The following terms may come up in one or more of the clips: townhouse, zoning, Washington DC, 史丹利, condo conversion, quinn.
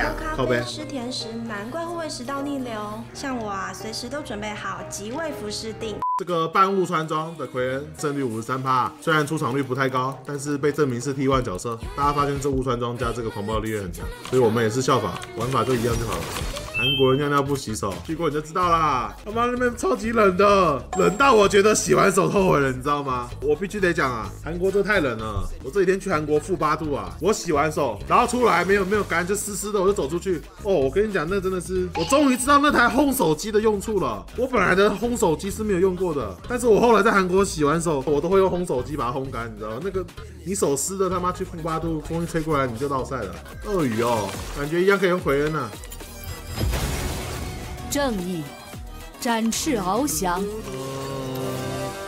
喝咖啡吃甜食，难怪会胃食道逆流。像我啊，随时都准备好即位服侍定。 这个半雾川庄的奎恩胜率53%，虽然出场率不太高，但是被证明是 T1 角色。大家发现这雾川庄家这个狂暴力也很强，所以我们也是效仿玩法就一样就好了。韩国人尿尿不洗手，去过你就知道啦。他妈那边超级冷的，冷到我觉得洗完手后悔了，你知道吗？我必须得讲啊，韩国这太冷了。我这几天去韩国-8度啊，我洗完手然后出来没有干，就湿湿的，我就走出去。哦，我跟你讲，那真的是，我终于知道那台烘手机的用处了。我本来的烘手机是没有用过。 的，但是我后来在韩国洗完手，我都会用烘手机把它烘干，你知道吗？那个你手湿的，他妈去-8度，风一吹过来你就落晒了。鳄鱼哦，感觉一样可以用奎恩啊。正义展翅翱翔。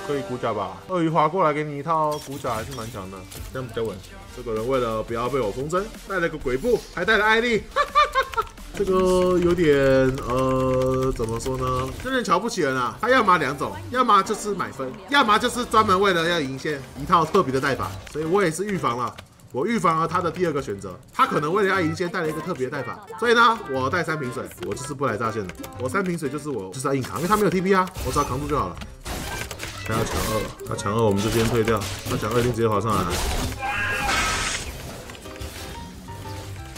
可以骨甲吧？鳄鱼划过来给你一套骨甲还是蛮强的，这样比较稳。这个人为了不要被我风筝，带了个鬼步，还带了艾莉。这个有点怎么说呢？有点瞧不起人啊！他要么2种，要么就是买分，要么就是专门为了要赢线一套特别的带法。所以我也是预防了，我预防了他的2个选择。他可能为了要赢线带了一个特别的带法，所以呢，我带3瓶水，我就是不来炸线的。我3瓶水就是要硬扛，因为他没有 TP 啊，我只要扛住就好了。他要强2了，他强2我们就先退掉，他强2一定直接滑上来了。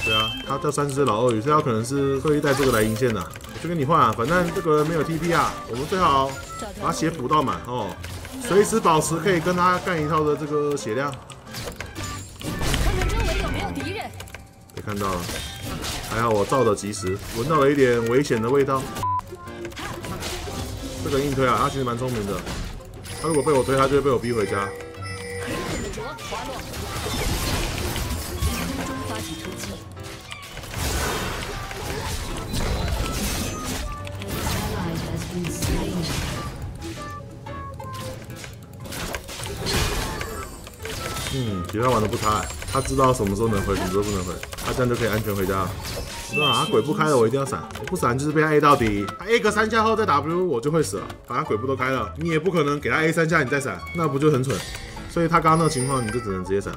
对啊，他叫3只老鳄鱼，所以他可能是特意带这个来赢线的、啊。我就跟你换啊，反正这个人没有 TP 啊，我们最好把血补到满哦，随时保持可以跟他干一套的这个血量。看看周围有没有敌人。被看到了，还好我照得及时，闻到了一点危险的味道。这个硬推啊，他其实蛮聪明的，他如果被我推，他就会被我逼回家。 嗯，其实他玩的不差，他知道什么时候能回，什么时候不能回，他这样就可以安全回家了。知道啊，他鬼步开了，我一定要闪，我不闪就是被他 A 到底。他 A 个3下后再 W， 我就会死了。反正鬼步都开了，你也不可能给他 A 3下你再闪，那不就很蠢？所以他刚刚那个情况，你就只能直接闪。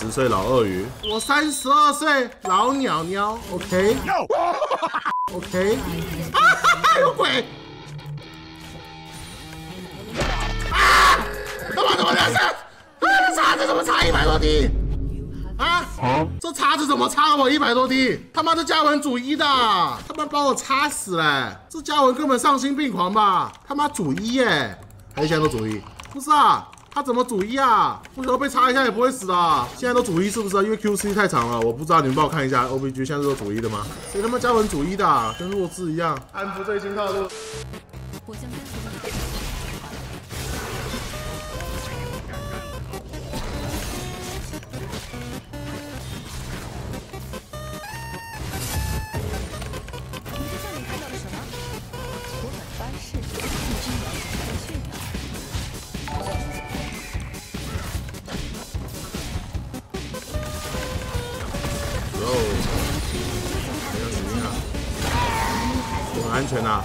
30岁老鳄鱼，我32岁老鸟鸟 ，OK， OK， 啊哈哈，有鬼！啊！怎么回事？这叉子怎么差100多滴？啊！这叉子怎么差了我100多滴？他妈这嘉文主1的，他妈把我插死嘞、欸！这嘉文根本丧心病狂吧？他妈主1耶、欸，还一下都主1，不是啊？ 他怎么主1啊？为什么被插一下也不会死的、啊？现在都主1是不是、啊？因为 QC 太长了，我不知道，你们帮我看一下 OBG 现在都主1的吗？谁他妈嘉文主1的、啊，跟弱智一样，安抚最新套路。我先跟随你。你在这里看到了什么？我本发誓，你真的是 安全啊，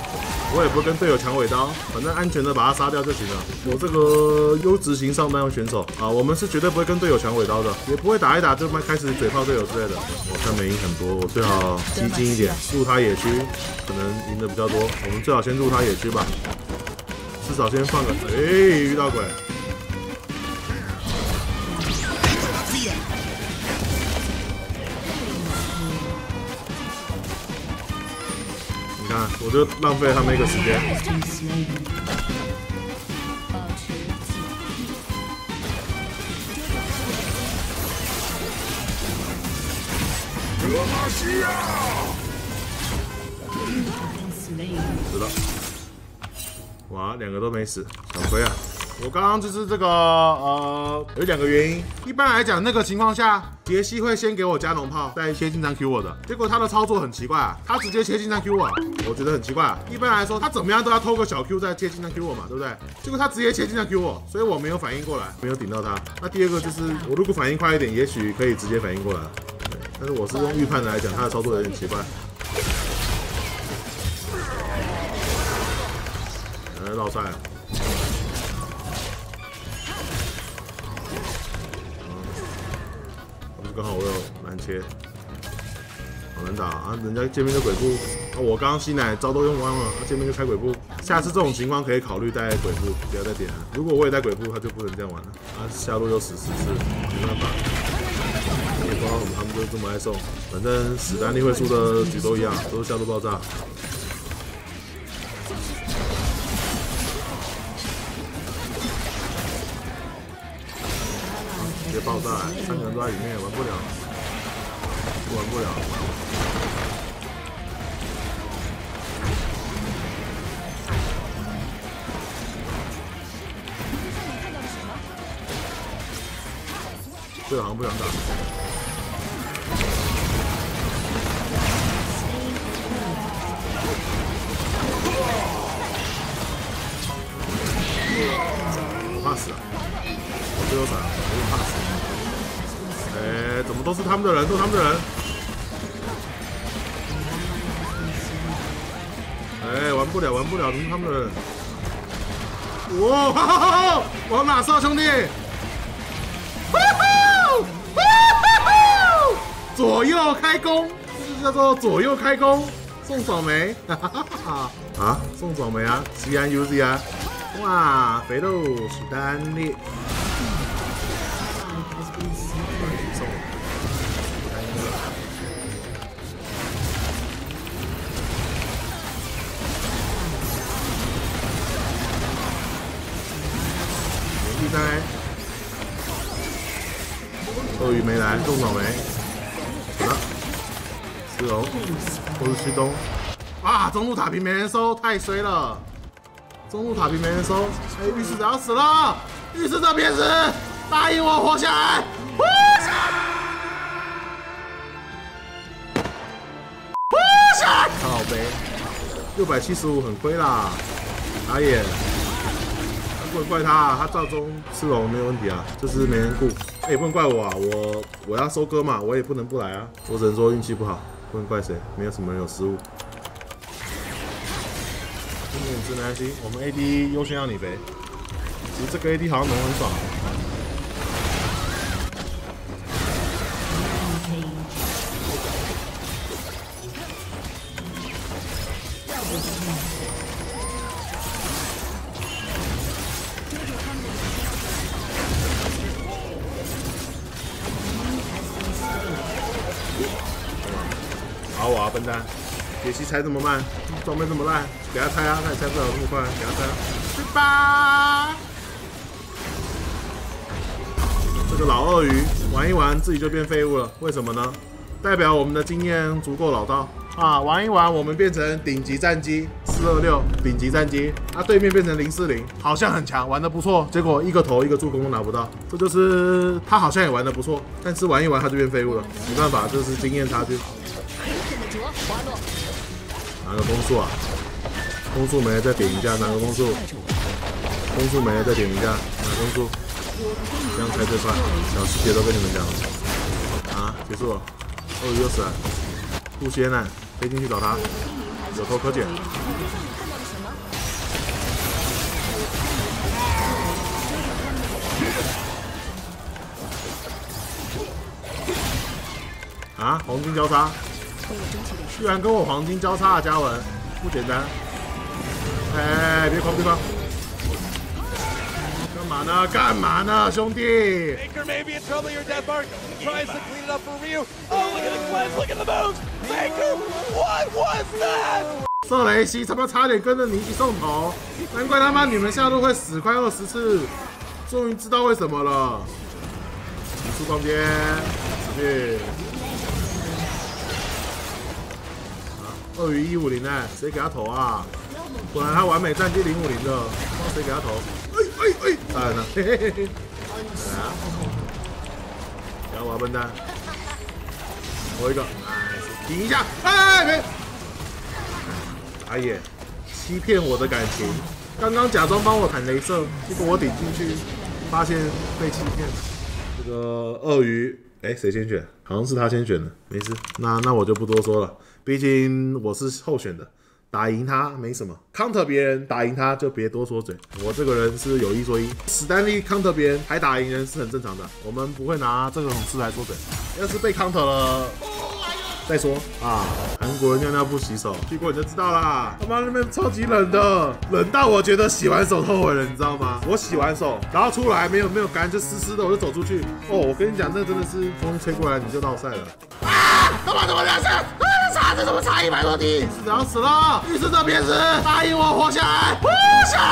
我也不会跟队友抢尾刀，反正安全的把他杀掉就行了。我这个优质型上单选手啊，我们是绝对不会跟队友抢尾刀的，也不会打一打就开始嘴炮队友之类的。我看没赢很多，我最好激进一点，入他野区，可能赢的比较多。我们最好先入他野区吧，至少先放个。哎，遇到鬼！ 我就浪费他们一个时间。我马西亚！死了！哇，2个都没死，小亏啊！我刚刚就是这个有两个原因。一般来讲，那个情况下，杰西会先给我加农炮，再切进山 Q 我的。结果他的操作很奇怪啊，他直接切进山 Q 我，我觉得很奇怪啊。一般来说，他怎么样都要偷个小 Q 再切进山 Q 我嘛，对不对？结果他直接切进山 Q 我，所以我没有反应过来，没有顶到他。那第二个就是我如果反应快一点，也许可以直接反应过来。对，但是我是用预判的来讲，他的操作有点奇怪。 绕赛，不是刚好我有难切，好难打啊！人家见面就鬼步，啊，我刚刚吸奶招都用光了，他见面就开鬼步。下次这种情况可以考虑带鬼步，不要再点了。如果我也带鬼步，他就不能这样玩了。啊，下路又死14次，没办法。 也不知道怎么他们就这么爱送，反正史丹利会输的局都一样，都是下路爆炸。 直接爆炸，3个人都在里面，玩不了，玩不了。队友好像不想打。我怕死了，我队友闪，我怕死。 哎，怎么都是他们的人，都是他们的人。哎，玩不了，玩不了，都是他们的人。哇、哦，哈哈哈哈，往哪射，兄弟？呼呼呼呼，左右开弓，这就叫做左右开弓，送草莓。哈哈哈哈啊，送草莓啊，西安 UZ 啊，哇，肥肉史丹利。 斗鱼没来，种草莓，好了，石龙或是旭东，啊，中路塔屏没人收，太衰了，中路塔屏没人收，哎，御史者要死了，御史者别死，答应我活下来，活下来，活下来，好呗，675很亏啦，打野。 不能怪他、啊，他照中吃龙没有问题啊，就是没人顾。哎、欸，也不能怪我啊，我要收割嘛，我也不能不来啊。我只能说运气不好，不能怪谁，没有什么人有失误。今天真难心，我们 AD 优先让你肥。其实这个 AD 好像能很爽。打我啊，笨蛋！杰西拆这么慢，装备这么烂，给他拆啊！他也拆不了这么快，给他拆啊！去吧！这个老鳄鱼玩一玩自己就变废物了，为什么呢？代表我们的经验足够老道啊！玩一玩我们变成顶级战机426，顶级战机，啊，对面变成040，好像很强，玩得不错，结果一个头一个助攻都拿不到，这就是他好像也玩得不错，但是玩一玩他就变废物了，没办法，这是经验差距。 拿个攻速啊！攻速没了再点一下，拿个攻速。攻速没了再点一下，拿攻速。这样才最快。小细节都跟你们讲了。啊，结束了。鳄鱼又死了。不歇呢，飞进去找他。有头可捡。啊，黄金交叉。 居然跟我黄金交叉啊，嘉文，不简单！哎，别狂别狂！干嘛呢？干嘛呢，兄弟？ 瑟雷西他妈差点跟着你一起送头，难怪他妈你们下路会死快20次，终于知道为什么了。速攻边，出去。 鳄鱼150哎，谁给他投啊？果然他完美战绩050的，谁给他投？哎 ay. Ah, no. Chao, va, banda. Oiga.停一下！哎，打野欺骗我的感情。刚刚假装帮我砍雷射，结果我顶进去，发现被欺骗了。这个鳄鱼，哎，谁先选？好像是他先选的，没事。那我就不多说了，毕竟我是候选的，打赢他没什么。counter 别人打赢他就别多说嘴，我这个人是有一说一。史丹利 counter 别人还打赢人是很正常的，我们不会拿这种事来说嘴。要是被 counter 了。 再说啊，韩国人尿尿不洗手，去过你就知道啦。他妈那边超级冷的，冷到我觉得洗完手后悔了，你知道吗？我洗完手，然后出来没有干，就湿湿的，我就走出去。哦，我跟你讲，那真的是风吹过来你就落晒了。啊！他妈怎么这样子？啊！这怎么差100多滴？死了死了！浴室这边是答应我活下来，活下